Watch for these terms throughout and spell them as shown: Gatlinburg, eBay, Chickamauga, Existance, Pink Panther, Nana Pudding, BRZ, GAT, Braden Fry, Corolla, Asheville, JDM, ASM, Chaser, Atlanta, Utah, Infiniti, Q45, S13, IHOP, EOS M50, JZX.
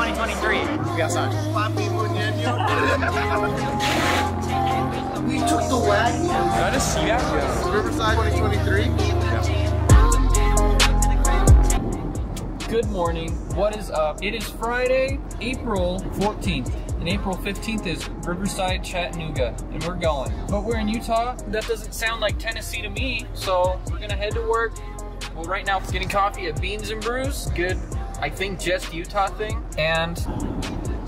2023. We'll be outside. We took the wagon. Did I just see that? Yeah. Riverside 2023. Yeah. Good morning. What is up? It is Friday, April 14th. And April 15th is Riverside, Chattanooga, and we're going. But we're in Utah. That doesn't sound like Tennessee to me, so we're gonna head to work. Well, right now, getting coffee at Beans and Brews. Good, I think, just Utah thing. And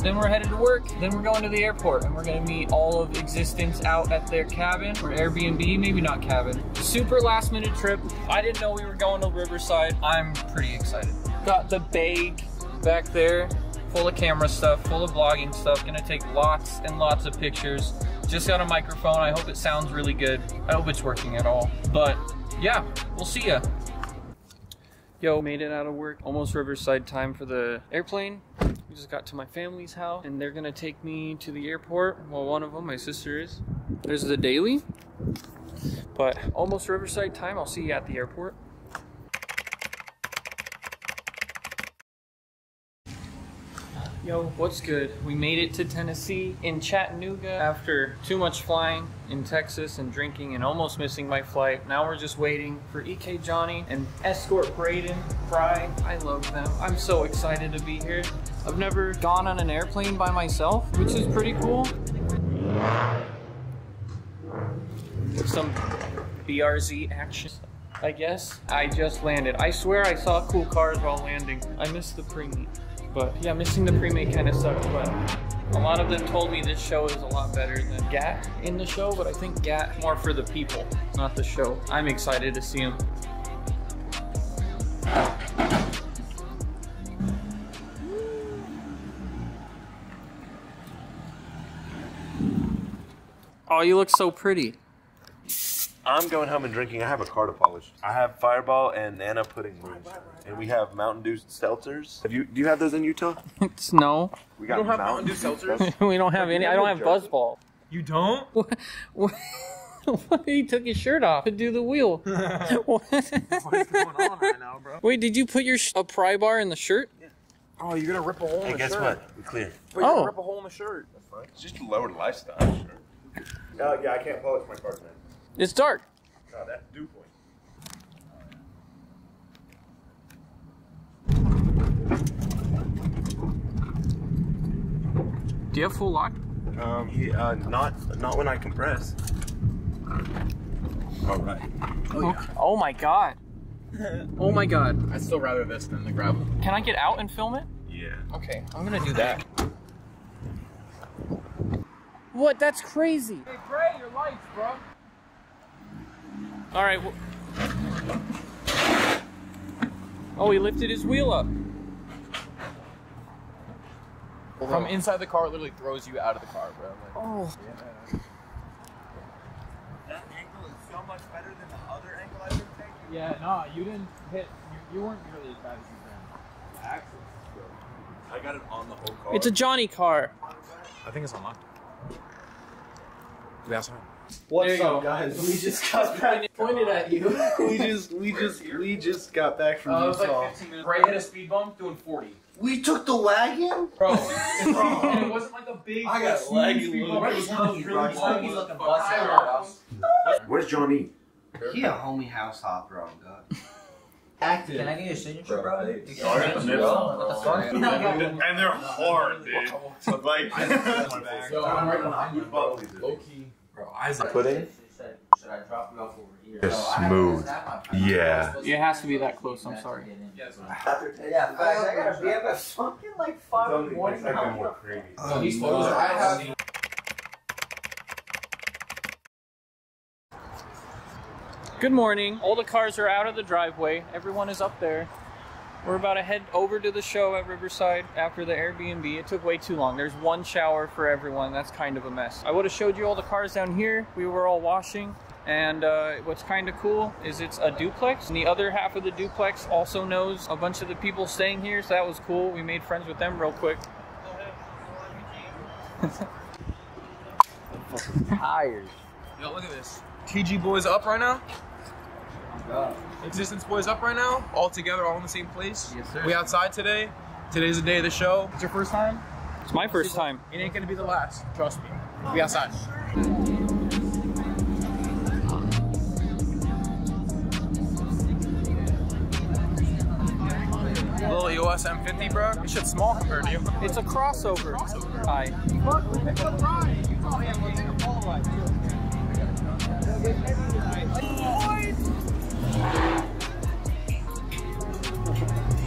then we're headed to work. Then we're going to the airport, and we're gonna meet all of Existence out at their cabin, or Airbnb, maybe not cabin. Super last minute trip. I didn't know we were going to Riverside. I'm pretty excited. Got the bag back there. Full of camera stuff, full of vlogging stuff. Gonna take lots and lots of pictures. Just got a microphone. I hope it sounds really good. I hope it's working at all. But yeah, we'll see ya. Yo, made it out of work. Almost Riverside time for the airplane. We just got to my family's house and they're gonna take me to the airport. Well, one of them, my sister is. There's the daily. But almost Riverside time. I'll see you at the airport. Yo, what's good? We made it to Tennessee in Chattanooga after too much flying in Texas and drinking and almost missing my flight. Now we're just waiting for EK Johnny and Escort Braden Fry. I love them. I'm so excited to be here. I've never gone on an airplane by myself, which is pretty cool. Some BRZ action, I guess. I just landed. I swear I saw cool cars while landing. I missed the pre-meet. But yeah, missing the pre-made kind of sucked, but a lot of them told me this show is a lot better than GAT in the show, but I think GAT more for the people, not the show. I'm excited to see him. Oh, you look so pretty. I'm going home and drinking. I have a car to polish. I have Fireball and Nana Pudding, and we have Mountain Dew Seltzers. Do you have those in Utah? No. We got Mountain Dew Seltzers. We don't have any. I don't have Buzzball. You don't? What? He took his shirt off to do the wheel. What's going on right now, bro? Wait, did you put your pry bar in the shirt? Yeah. Oh, you're gonna rip a hole in the shirt. Hey, guess what? We're clear. Wait, you're gonna rip a hole in the shirt. That's fine. It's just a lower lifestyle shirt. Yeah, I can't polish my car tonight. It's dark. Oh, that's dew point. Do you have full lock? Not when I compress. All right. Oh, yeah. Oh my god. Oh my god. I'd still rather this than the gravel. Can I get out and film it? Yeah. Okay, I'm gonna do that. What? That's crazy. Hey, pray your life, bro. All right. Well. Oh, he lifted his wheel up. From inside the car, it literally throws you out of the car, bro. Like, oh. Yeah. That angle is so much better than the other angle I could take. Yeah, no, you didn't hit. You weren't nearly as bad as you did. Axis is good. I got it on the whole car. It's a Johnny car. I think it's unlocked. That's right. What's up, guys? We just got back. Pointed at you. we just got back from Utah. It was like 15 minutes. Right at a speed bump, doing 40. We took the wagon, bro. And it wasn't like a big. I got leggy. Where's Johnny? He a homie house hop, bro. Active. Can I get your signature, bro? And they're hard, dude. Like, bro, Isaac. Pudding? Should I drop it off over here? It's smooth. Yeah. It has to be that close, I'm sorry. Yeah, I gotta be at the fucking like 5 in the morning. Good morning. All the cars are out of the driveway. Everyone is up there. We're about to head over to the show at Riverside after the Airbnb. It took way too long. There's one shower for everyone. That's kind of a mess. I would have showed you all the cars down here. We were all washing. And what's kind of cool is it's a duplex. And the other half of the duplex also knows a bunch of the people staying here. So that was cool. We made friends with them real quick. I'm fucking tired. Yo, look at this. TG boys up right now. Existence boys up right now, all together, all in the same place. Yes, sir. We outside today. Today's the day of the show. It's your first time? It's my first time. It ain't gonna be the last, trust me. We'll be outside. Little EOS M50, bro. This shit's small compared to you. It's a crossover. Hi.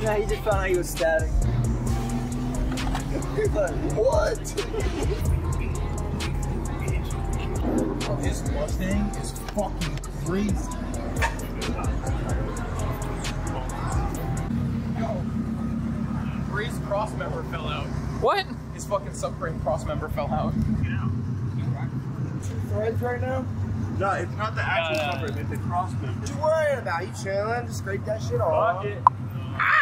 Yeah, he just found out he was static. What? This Mustang is fucking crazy. Yo, Bree's cross member fell out. What? His fucking subframe cross member fell out. You know, threads right now? No, it's not the actual subframe, it's the cross member. What you worried about? You chilling? Just scrape that shit off. Fuck it.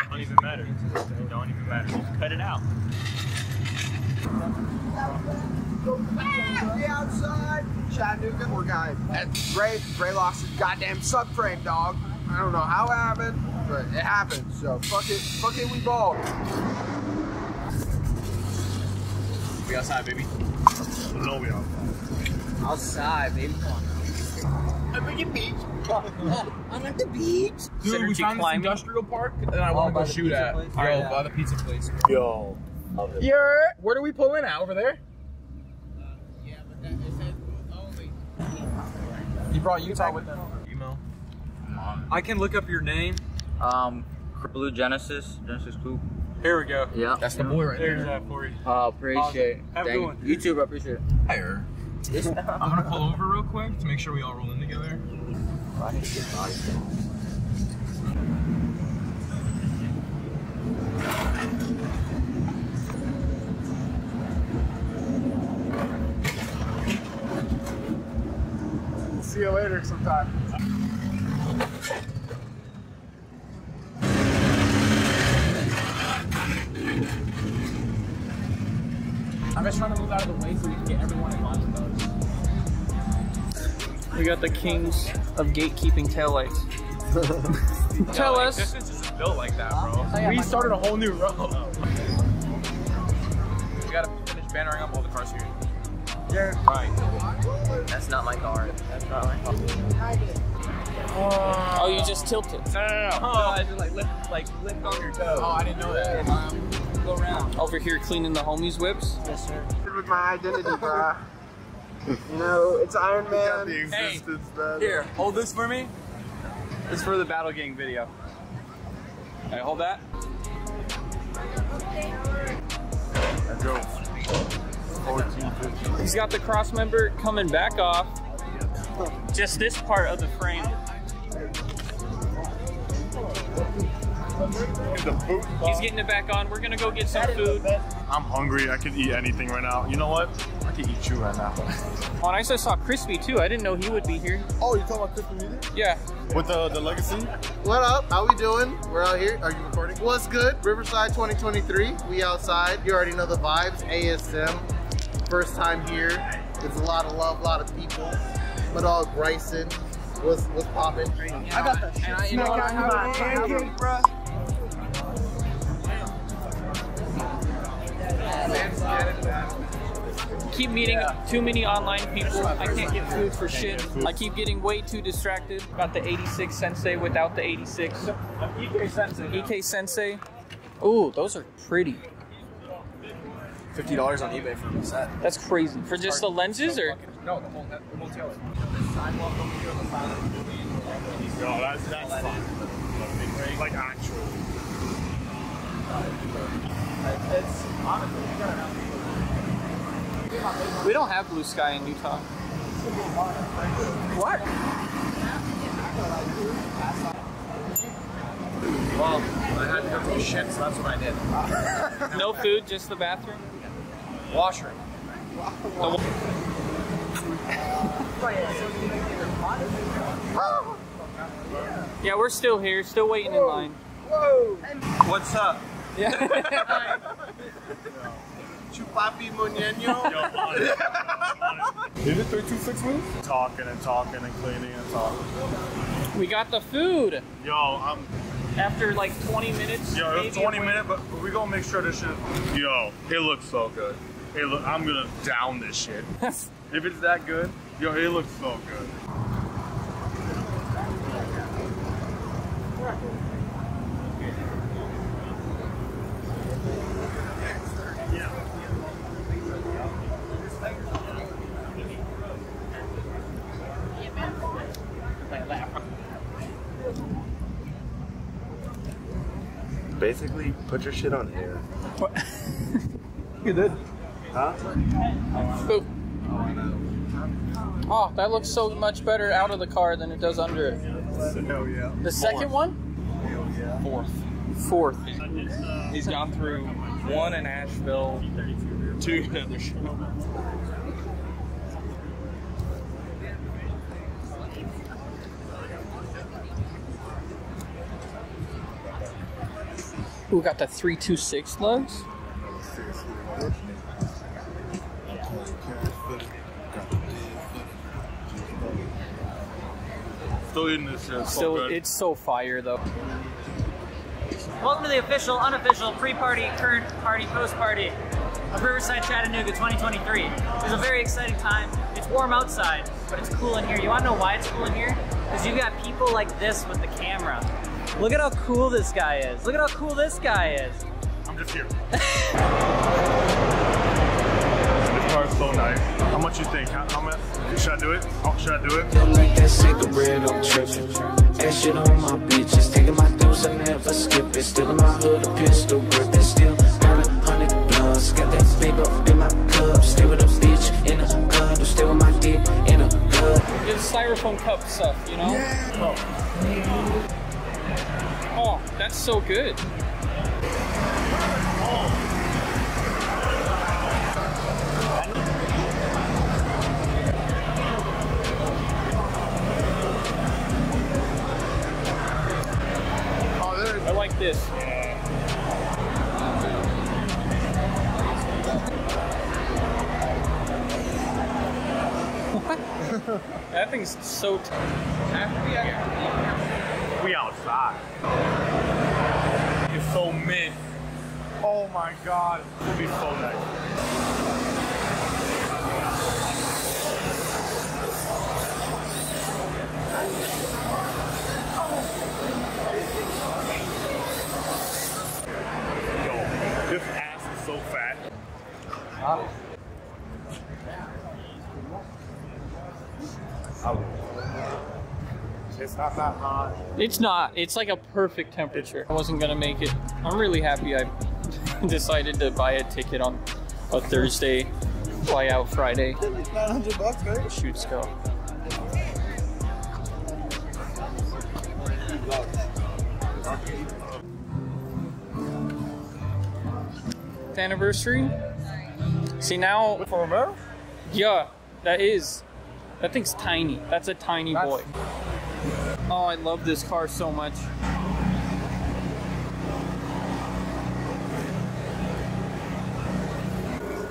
Don't even matter. It don't even matter. Just cut it out. We outside Chattanooga. Poor guy. Ray lost his goddamn subframe, dog. I don't know how it happened, but it happened. So fuck it, we balled. We outside, baby. No, we outside. Outside, baby. I'm at the beach. I'm at the beach. Dude, Synergy we found climbing. This industrial park that I want to go shoot at. Yo, yeah. By the pizza place. Yo. Yeah. Where do we pull in at? Over there? Yeah, but that, it says only. You brought Utah with them. Email. I can look up your name. Blue Genesis Coupe. Here we go. Yeah. That's the boy right there. There's that for you. Oh, appreciate it. Have a good one. You too, bro. Appreciate it. Higher. I'm gonna pull over real quick to make sure we all roll in together. I need to get body. See you later sometime. I'm just trying to move out of the way so we can get everyone in line with those. We got the kings of gatekeeping taillights. Tell us. This is just built like that, bro. Oh, yeah, we started a whole new row. Oh. We gotta finish bannering up all the cars here. Yeah. Right. That's not my car. That's not my car. Oh, you just tilt it. No. Oh. I just lift on your toes. Oh, I didn't know that. Go around. Over here cleaning the homies' whips. Yes, sir. With my identity, bruh. You know, it's Iron Man. The existence, hey, here, hold this for me. It's for the Battle Gang video. Alright, hold that. That drove 1450. He's got the cross member coming back off. Just this part of the frame. He's getting it back on. We're gonna go get some food. I'm hungry. I could eat anything right now. You know what? I could eat you right now. Oh, and I also saw Crispy too. I didn't know he would be here. Oh, you talking about Crispy music? Yeah. With the legacy. What up? How we doing? We're out here. Are you recording? What's good? Riverside 2023. We outside. You already know the vibes. ASM. First time here. There's a lot of love, a lot of people. But all Bryson. What's popping? I got that shit. And I have keep meeting too many online people. I can't get food for shit. I keep getting way too distracted. Got the 86 Sensei without the 86. EK Sensei. EK Sensei. Ooh, those are pretty. $50 on eBay for a set. That's crazy. For just the lenses or? No, the whole tail. No, that's fun. Like actual. It's honestly, you gotta have. We don't have blue sky in Utah. What? Well, I had to go through shit, so that's what I did. No food, just the bathroom? Washroom. Yeah, we're still here, still waiting in line. Whoa. What's up? Yeah. Chupapi Muñeño. Did it 326 wins? Talking and talking and cleaning and talking. We got the food. Yo, after like 20 minutes. Yo, maybe 20 minutes, but we're gonna make sure this shit. Yo, it looks so good. Hey, look, I'm gonna down this shit. If it's that good, yo, it looks so good. Basically, put your shit on air. What? You did. Huh? Boop. Oh, that looks so much better out of the car than it does under it. Hell yeah. The second one? Hell yeah. Fourth. He's gone through one in Asheville, two in another show. Ooh, got the 326 lugs. Still eating this shit. Still, it's so fire though. Welcome to the official, unofficial, pre-party, current party, post-party of Riverside, Chattanooga 2023. It's a very exciting time. It's warm outside, but it's cool in here. You wanna know why it's cool in here? Because you've got people like this with the camera. Look at how cool this guy is. Look at how cool this guy is. I'm just here. This car is so nice. How much you think? Should I do it? Oh, should I do it? Don't like that cigarette, I'm tripping. That shit on my bitches. Taking my dudes, I never skip it. Still in my hood, a pistol gripping. Still got 100 blunts. Got that big up in my cup. Stay with a bitch in a club. Stay with my dick in a club. It's styrofoam cup stuff, you know? Yeah. Oh. Oh, that's so good. I like this. What? That thing's so tough. We outside. It's so mid. Oh my god. It will be so nice. Yo, this ass is so fat. Wow. It's not that hot. It's not. It's like a perfect temperature. I wasn't gonna make it. I'm really happy I decided to buy a ticket on a Thursday, fly out Friday. $900 bucks, right? Shoots go. The anniversary? See now. For Romero? Yeah, that is. That thing's tiny. That's a tiny boy. Oh, I love this car so much.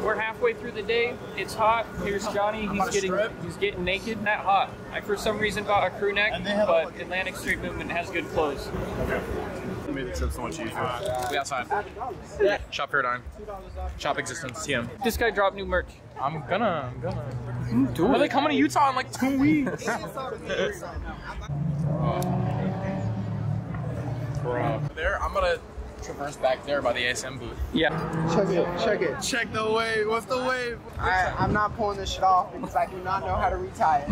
We're halfway through the day. It's hot. Here's Johnny. He's getting naked. Not hot. I for some reason bought a crew neck, but Atlantic Street Movement has good clothes. Okay. It made the trip so much easier. We outside. Yeah. Shop Paradigm. Shop Existence. TM. This guy dropped new merch. I'm gonna do it. Are they coming to Utah in like 2 weeks? There, I'm gonna traverse back there by the ASM booth. Yeah. Check it. Check the wave. What's the wave? I'm not pulling this shit off because I do not know how to retire.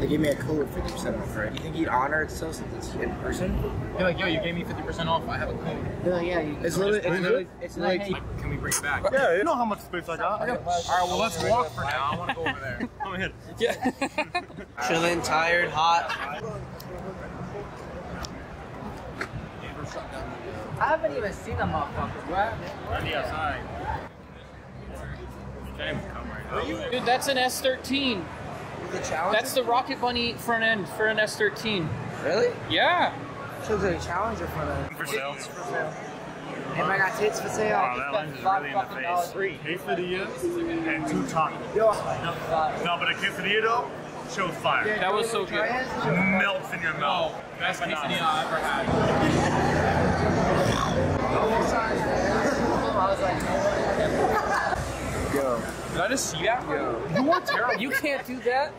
They gave me a code 50% off, right? You think you'd honor it so since it's in person? They're like, yo, you gave me 50% off. I have a code. They're like, yeah, it's literally, can we bring it back? Yeah, you know how much space I got. All right, well, let's walk for now. I want to go over there. Come in. Yeah. Chilling, tired, hot. I haven't even seen them motherfuckers, right? Dude, that's an S13. The Challenger? That's the Rocket Bunny front end for an S13. Really? Yeah. So there's a Challenger front end. For sale. It's for sale. Hey, I got tits for sale. Wow, that lens is really in the face. Quesadilla and two tacos. No, but a quesadilla though, show fire. Yeah, that was so good. Melts in your mouth. Oh, best quesadilla I've ever had. Yo. Did I just see that? Yo. You are terrible. You can't do that.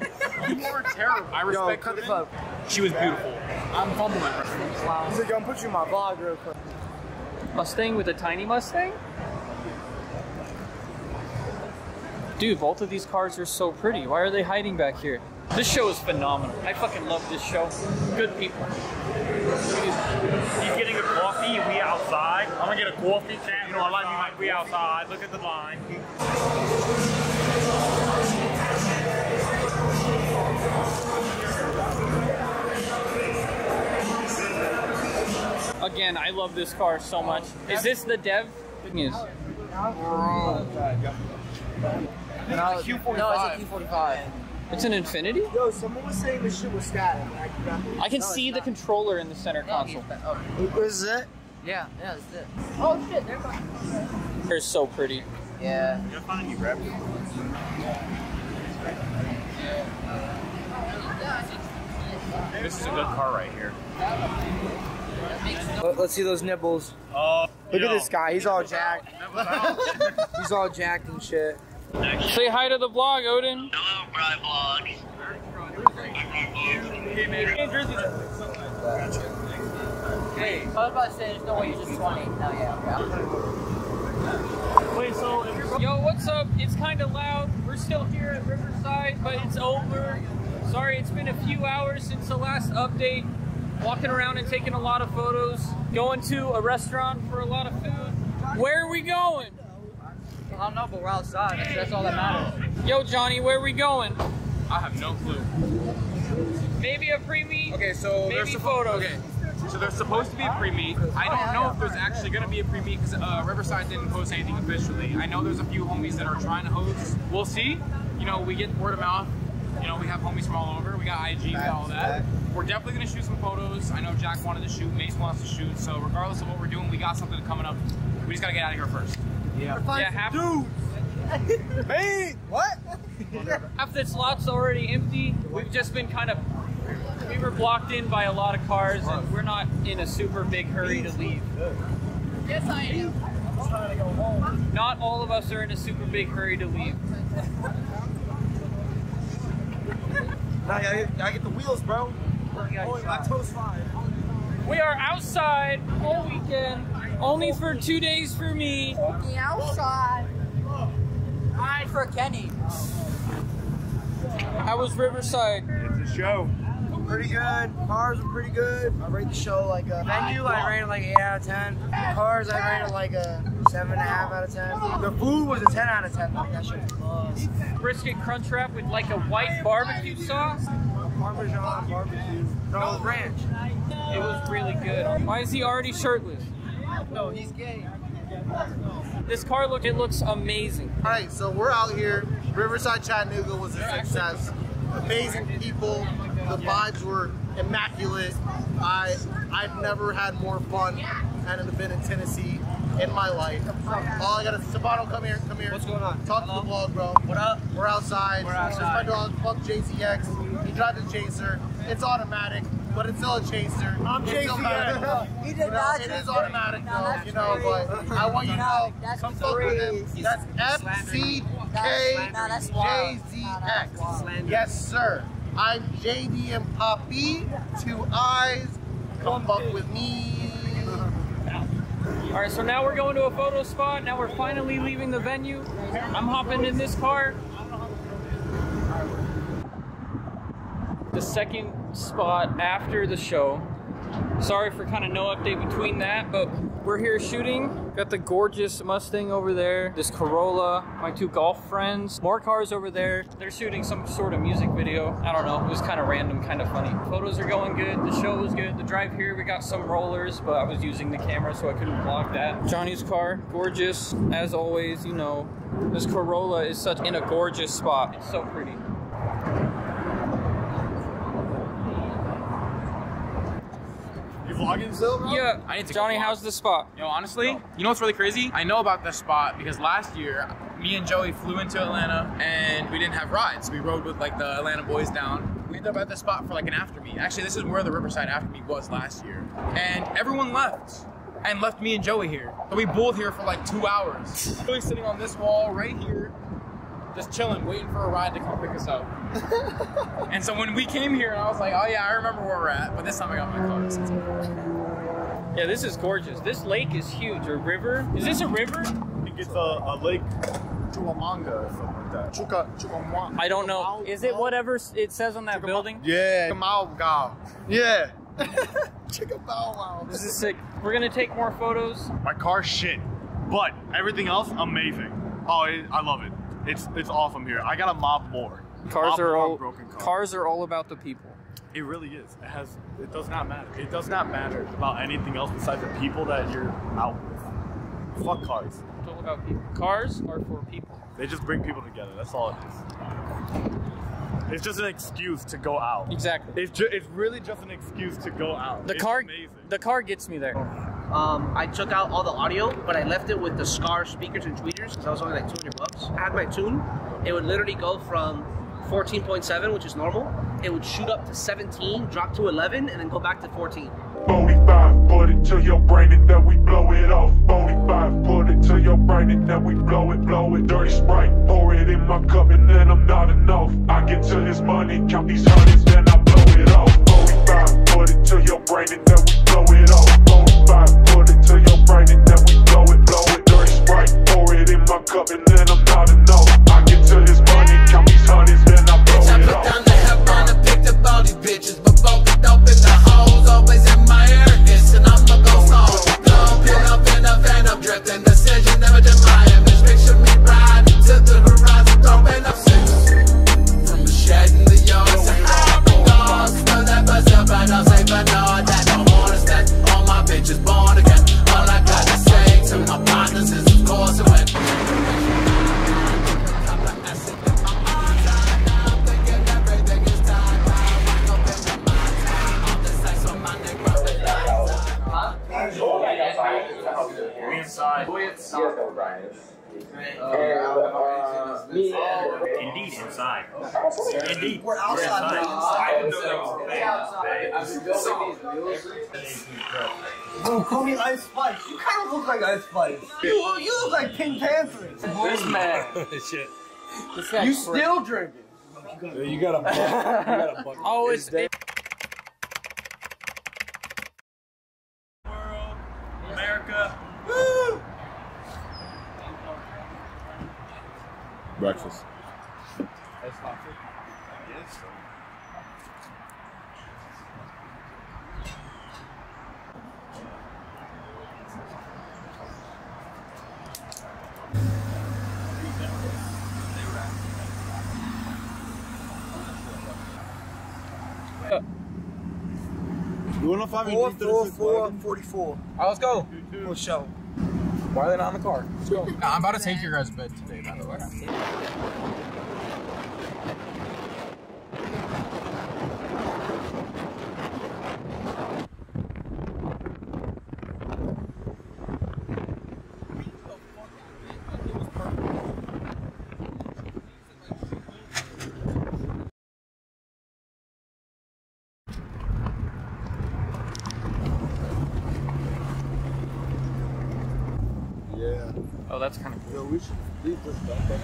You are terrible. I respect her. Cut the club. She was beautiful. I'm fumbling. Wow. He's like, I'm putting you in my vlog real quick. Mustang with a tiny Mustang? Dude, both of these cars are so pretty. Why are they hiding back here? This show is phenomenal. I fucking love this show. Good people. He's getting a coffee, we outside. I'm gonna get a coffee, champ. You know, I like you, Mike. We outside. Look at the line. Again, I love this car so much. Is this the dev? Good news. No, it's a Q45. No, it's a Q45. It's an Infiniti? Yo, someone was saying this shit was static. I can see the controller in the center console. What is it? Yeah, yeah, that's it. Oh shit, they're fine. They're so pretty. Yeah. You're fine, you grabbed it. This is a good car right here. Let's see those nibbles. Look at this guy, he's all jacked. He's all jacked and shit. Say hi to the vlog, Odin. Hello, Bri Vlog. Hey, I was about to say there's no way you're just 20. No, yeah. Wait, so if you're... Yo, what's up? It's kind of loud. We're still here at Riverside, but it's over. Sorry, it's been a few hours since the last update. Walking around and taking a lot of photos. Going to a restaurant for a lot of food. Where are we going? I don't know, but we're outside. That's all that matters. Yo, Johnny, where are we going? I have no clue. Maybe a pre-meet. Okay, so maybe photos. Okay, so there's supposed to be a pre-meet. I don't know if there's actually going to be a pre-meet because Riverside didn't post anything officially. I know there's a few homies that are trying to host. We'll see. You know, we get word of mouth. You know, we have homies from all over. We got IGs and all that. We're definitely going to shoot some photos. I know Jack wanted to shoot. Mace wants to shoot. So regardless of what we're doing, we got something coming up. We just got to get out of here first. Yeah. Dude! Hey! What? Half the slot's already empty. We've just been kind of... We were blocked in by a lot of cars, and we're not in a super big hurry to leave. Yes, I am. I'm trying to go home. Not all of us are in a super big hurry to leave. Now I get the wheels, bro. Oh, my toes fly. We are outside all weekend. Only for 2 days for me. Only outside. I for Kenny. How was Riverside? It's a show. Pretty good. Cars were pretty good. I rate the show like a venue. I rated like 8 out of 10. Cars I rated like a 7.5 out of 10. The food was a 10 out of 10. Like that shit was close. Brisket crunch wrap with like a white barbecue sauce. Parmesan barbecue. No ranch. It was really good. Why is he already shirtless? No, he's gay. This car looks amazing. All right, so we're out here. Riverside, Chattanooga was a success. Amazing people. The vibes were immaculate. I've never had more fun than been in Tennessee in my life. All I got is Sabano, come here, come here. What's going on? Talk to the vlog, bro. What up? We're outside. We're outside. There's my dog. Fuck JZX. He drives a Chaser. It's automatic. But it's still a Chaser. I'm Chaser. He did not. It is automatic, though. You know, but I want you to know. Come fuck with him. That's FCKJZX. Yes, sir. I'm JDM Poppy. 2 eyes. Come fuck with me. All right, so now we're going to a photo spot. Now we're finally leaving the venue. I'm hopping in this car. The second spot after the show. Sorry for kind of no update between that, but we're here shooting. Got the gorgeous Mustang over there, this Corolla, my 2 golf friends, more cars over there. They're shooting some sort of music video. I don't know, it was kind of random, kind of funny. Photos are going good, the show was good. The drive here, we got some rollers, but I was using the camera so I couldn't vlog that. Johnny's car, gorgeous, as always, you know. This Corolla is such in a gorgeous spot. It's so pretty. vlogging still, bro? Yeah. I need to Johnny, how's the spot? Yo, honestly, you know what's really crazy? I know about this spot because last year, me and Joey flew into Atlanta and we didn't have rides. We rode with like the Atlanta boys down. We ended up at this spot for like an after meet. Actually, this is where the Riverside after meet was last year. And everyone left. And left me and Joey here. So we bowled here for like 2 hours. Joey's sitting on this wall right here, just chilling, waiting for a ride to come pick us up. And so when we came here, I was like, oh yeah, I remember where we're at, but this time I got my car. So yeah, this is gorgeous. This lake is huge. A river? Is this a river? I think it's a lake. Chickamauga or something like that. Chickamauga. I don't know. Is it whatever it says on that building? Yeah. Chickamauga. Yeah. Chickamauga. This is sick. We're gonna take more photos. My car's shit, but everything else amazing. Oh, I love it. It's awesome here. I gotta mob more. Cars are all about the people. It really is. It does not matter. It does not matter about anything else besides the people that you're out with. Fuck cars. It's all about people. Cars are for people. They just bring people together. That's all it is. It's just an excuse to go out. Exactly. It's really just an excuse to go out. The car gets me there. I took out all the audio, but I left it with the SCAR speakers and tweeters because I was only like 200 bucks. I had my tune. It would literally go from 14.7, which is normal. It would shoot up to 17, drop to 11, and then go back to 14. 45, put it to your brain and then we blow it off. 45, put it to your brain and then we blow it. Dirty Sprite, pour it in my cup and then I'm not enough. I get to this money, count these hundreds, then I blow it off. 45, put it to your brain and then we blow it off. 45, put it to your brain and then we blow it, Dirty Sprite, pour it in my cup and then I'm not enough. I get to this money, count these hundreds, then I blow it off. I put down the headphone and picked up all these bitches, but focused up in the hoes, always in my arrogance, and I'm the ghost song. Don't pick up in the van, I'm drifting, decision never denied. Bitch, picture me riding to the horizon, throwing up six from the shed in the yard. Say, I'm the dog, still that buzz up, I don't say, but no, I don't wanna stack. All my bitches born again. All I gotta say to my partners is, of course, it went. Indeed, inside. Indeed, we're outside. I didn't know that was a thing. Bro, call me Ice Spice. You kind of look like Ice Spice. You look like Pink Panther. This man. Shit. You still drinking? You got a bucket. Oh, it's. Breakfast. You wanna find me? 4:44. Right, let's go. We'll show. Why are they not on the car? Let's go. I'm about to take your guys' bed today, by the way. That's kind of cool. Yo, we should leave this back up.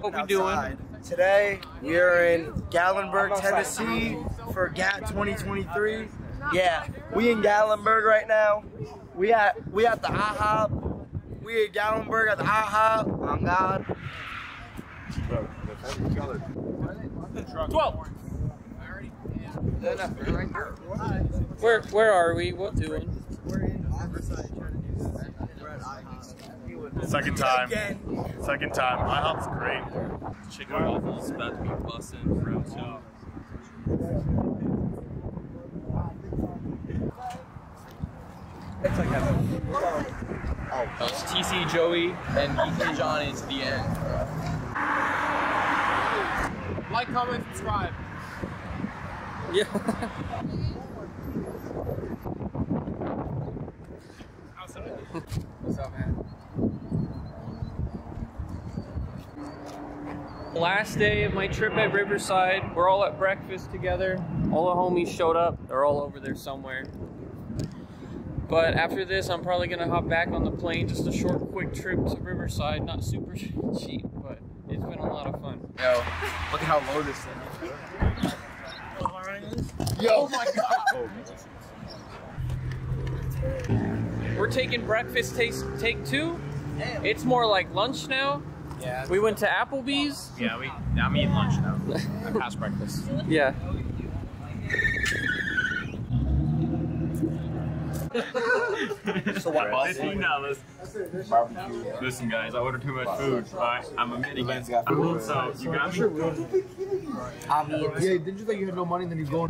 What we doing? Today, we are in Gatlinburg, Tennessee for GAT 2023. Yeah, we in Gatlinburg right now. We at the IHOP. We at Gatlinburg at the IHOP. Oh, God. 12. Where are we? What doing? We're in Riverside. Second time. IHOP's great. Chicken waffles about to be bussin' from two. It's TC, Joey, and BK John into the end. Like, comment, subscribe. Yeah. Outside. What's up, man? Last day of my trip at Riverside. We're all at breakfast together. All the homies showed up. They're all over there somewhere. But after this, I'm probably gonna hop back on the plane. Just a short, quick trip to Riverside. Not super cheap, but it's been a lot of fun. Yo, look at how low this thing is. Yo! Oh my god! We're taking breakfast take two. Damn. It's more like lunch now. Yeah. We went to Applebee's. Yeah, I'm eating lunch now. I passed breakfast. Yeah. So what? $15. Listen, guys, I ordered too much food. I'm a minivan. So you got me. Yeah, didn't you think you had no money? And then you go.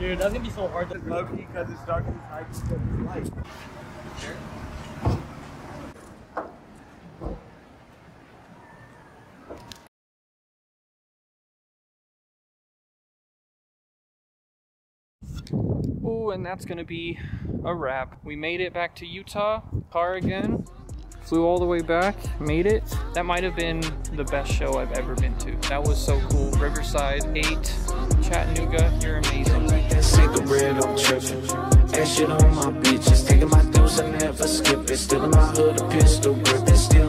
Dude, that's gonna be so hard to love because it's dark and it's high. Ooh, and that's gonna be a wrap. We made it back to Utah, car again. Flew all the way back, made it. That might have been the best show I've ever been to. That was so cool. Riverside 8, Chattanooga, you're amazing. This ain't the real, I'm tripping. That shit on my bitches, taking my dudes, I never skip it. Still in my hood, a pistol grip, and still